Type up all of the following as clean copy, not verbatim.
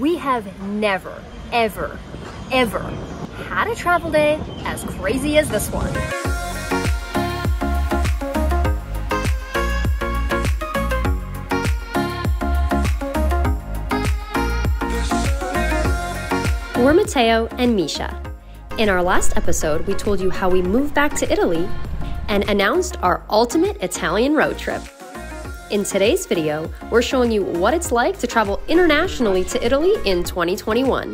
We have never, ever, ever had a travel day as crazy as this one. We're Matteo and Misha. In our last episode, we told you how we moved back to Italy and announced our ultimate Italian road trip. In today's video, we're showing you what it's like to travel internationally to Italy in 2021.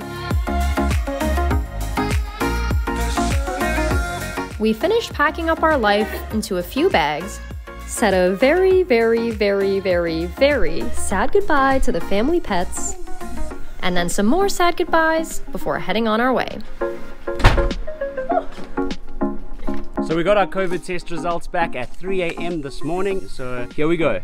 We finished packing up our life into a few bags, said a very, very, very, very, very sad goodbye to the family pets, and then some more sad goodbyes before heading on our way. So we got our COVID test results back at 3 a.m. this morning, so here we go.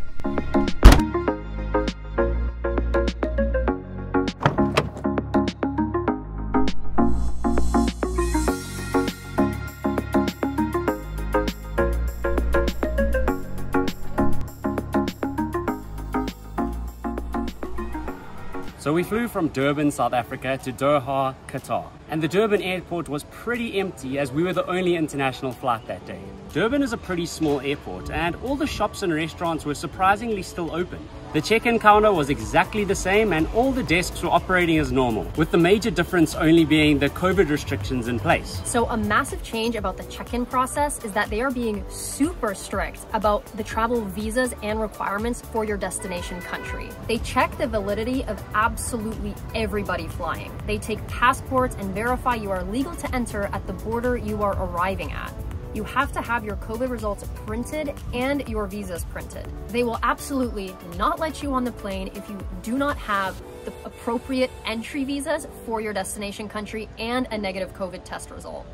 So we flew from Durban, South Africa to Doha, Qatar. And the Durban airport was pretty empty as we were the only international flight that day. Durban is a pretty small airport and all the shops and restaurants were surprisingly still open. The check-in counter was exactly the same and all the desks were operating as normal, with the major difference only being the COVID restrictions in place. So a massive change about the check-in process is that they are being super strict about the travel visas and requirements for your destination country. They check the validity of absolutely everybody flying. They take passports and verify you are legal to enter at the border you are arriving at. You have to have your COVID results printed and your visas printed. They will absolutely not let you on the plane if you do not have the appropriate entry visas for your destination country and a negative COVID test result.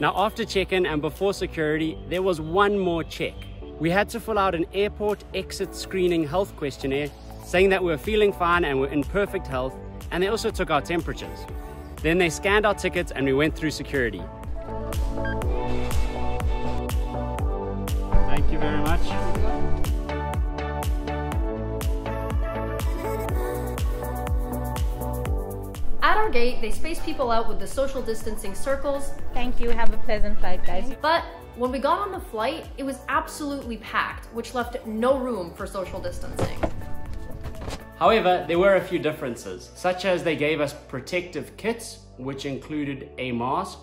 Now, after check-in and before security, there was one more check. We had to fill out an airport exit screening health questionnaire saying that we were feeling fine and we're in perfect health, and they also took our temperatures. Then they scanned our tickets and we went through security. Thank you very much. At our gate, they space people out with the social distancing circles. Thank you, have a pleasant flight, guys. But when we got on the flight, it was absolutely packed, which left no room for social distancing. However, there were a few differences, such as they gave us protective kits, which included a mask,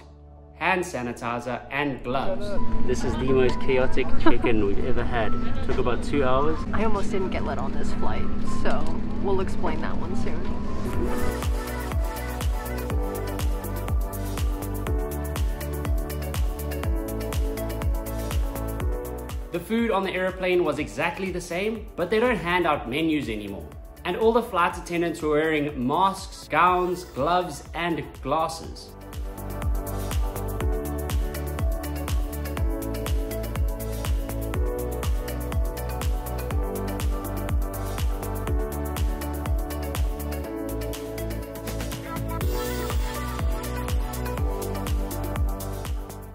hand sanitizer, and gloves. This is the most chaotic check-in we've ever had. It took about 2 hours. I almost didn't get let on this flight, so we'll explain that one soon. The food on the airplane was exactly the same, but they don't hand out menus anymore. And all the flight attendants were wearing masks, gowns, gloves, and glasses.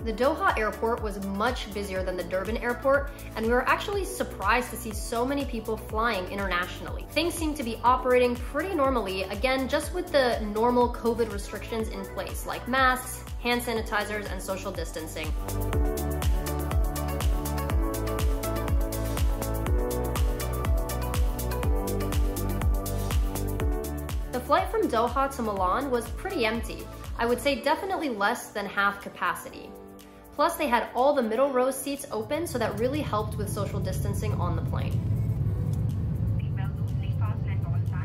The Doha airport was much busier than the Durban airport, and we were actually surprised to see so many people flying internationally. Things seemed to be operating pretty normally, again, just with the normal COVID restrictions in place, like masks, hand sanitizers, and social distancing. The flight from Doha to Milan was pretty empty. I would say definitely less than half capacity. Plus, they had all the middle row seats open, so that really helped with social distancing on the plane.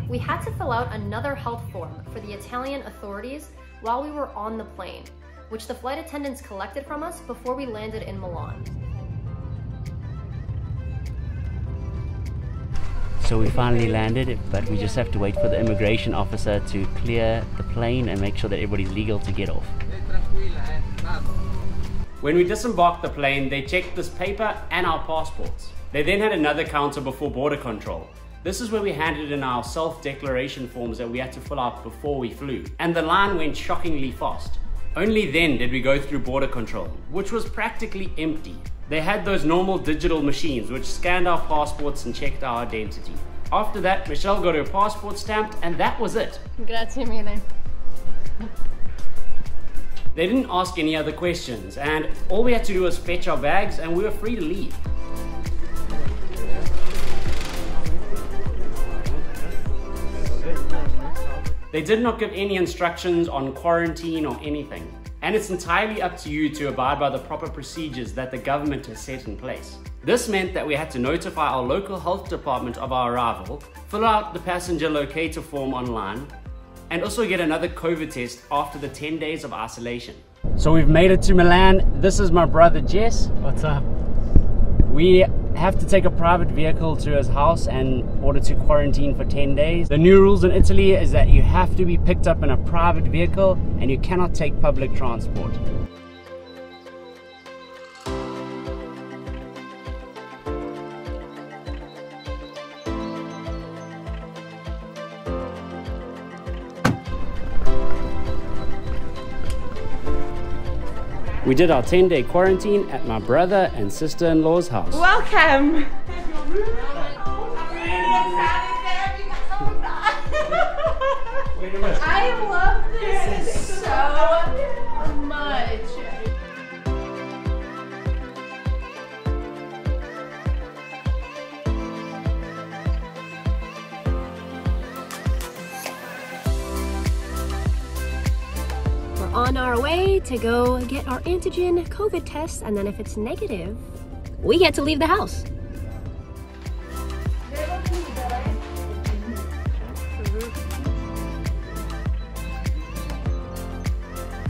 We had to fill out another health form for the Italian authorities while we were on the plane, which the flight attendants collected from us before we landed in Milan. So we finally landed, but we just have to wait for the immigration officer to clear the plane and make sure that everybody's legal to get off. When we disembarked the plane, they checked this paper and our passports. They then had another counter before border control. This is where we handed in our self-declaration forms that we had to fill out before we flew. And the line went shockingly fast. Only then did we go through border control, which was practically empty. They had those normal digital machines which scanned our passports and checked our identity. After that, Michelle got her passport stamped and that was it. Grazie mille. They didn't ask any other questions and all we had to do was fetch our bags and we were free to leave. They did not give any instructions on quarantine or anything. And it's entirely up to you to abide by the proper procedures that the government has set in place. This meant that we had to notify our local health department of our arrival, fill out the passenger locator form online, and also get another COVID test after the 10 days of isolation. So we've made it to Milan. This is my brother Jess. What's up? We have to take a private vehicle to his house in order to quarantine for 10 days. The new rules in Italy is that you have to be picked up in a private vehicle and you cannot take public transport. We did our 10-day quarantine at my brother and sister-in-law's house. Welcome! I love this so much. We're on our way to go get our antigen COVID test, and then if it's negative, we get to leave the house.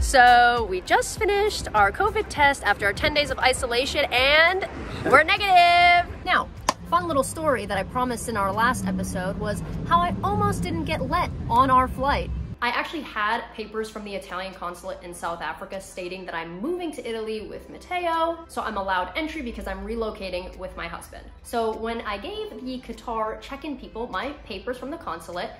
So we just finished our COVID test after our 10 days of isolation and we're negative. Now, fun little story that I promised in our last episode was how I almost didn't get let on our flight. I actually had papers from the Italian consulate in South Africa stating that I'm moving to Italy with Matteo, so I'm allowed entry because I'm relocating with my husband. So when I gave the Qatar check-in people my papers from the consulate,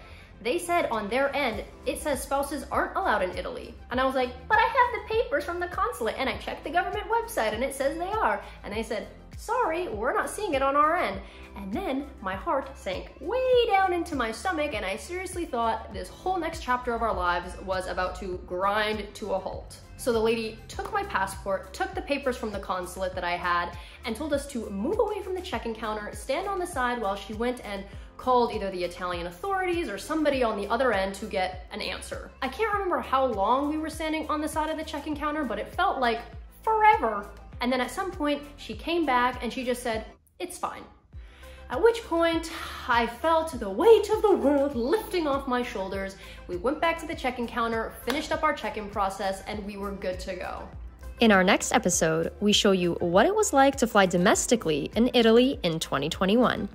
they said on their end, it says spouses aren't allowed in Italy. And I was like, but I have the papers from the consulate and I checked the government website and it says they are. And they said, sorry, we're not seeing it on our end. And then my heart sank way down into my stomach and I seriously thought this whole next chapter of our lives was about to grind to a halt. So the lady took my passport, took the papers from the consulate that I had, and told us to move away from the check-in counter, stand on the side while she went and called either the Italian authorities or somebody on the other end to get an answer. I can't remember how long we were standing on the side of the check-in counter, but it felt like forever. And then at some point she came back and she just said, it's fine. At which point I felt the weight of the world lifting off my shoulders. We went back to the check-in counter, finished up our check-in process, and we were good to go. In our next episode, we show you what it was like to fly domestically in Italy in 2021.